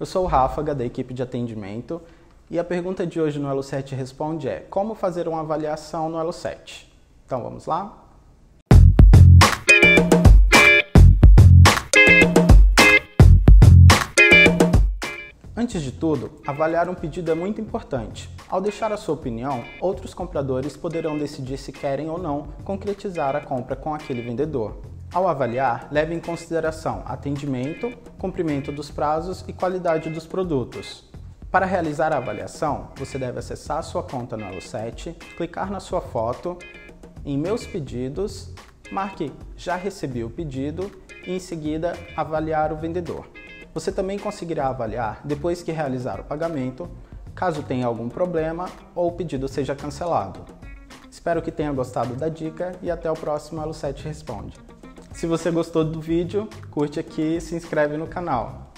Eu sou o Rafa, da equipe de atendimento, e a pergunta de hoje no Elo7 Responde é: como fazer uma avaliação no Elo7? Então vamos lá? Antes de tudo, avaliar um pedido é muito importante. Ao deixar a sua opinião, outros compradores poderão decidir se querem ou não concretizar a compra com aquele vendedor. Ao avaliar, leve em consideração atendimento, cumprimento dos prazos e qualidade dos produtos. Para realizar a avaliação, você deve acessar sua conta no Elo7, clicar na sua foto, em Meus Pedidos, marque Já Recebi o Pedido e em seguida avaliar o vendedor. Você também conseguirá avaliar depois que realizar o pagamento, caso tenha algum problema ou o pedido seja cancelado. Espero que tenha gostado da dica e até o próximo Elo7 Responde. Se você gostou do vídeo, curte aqui e se inscreve no canal.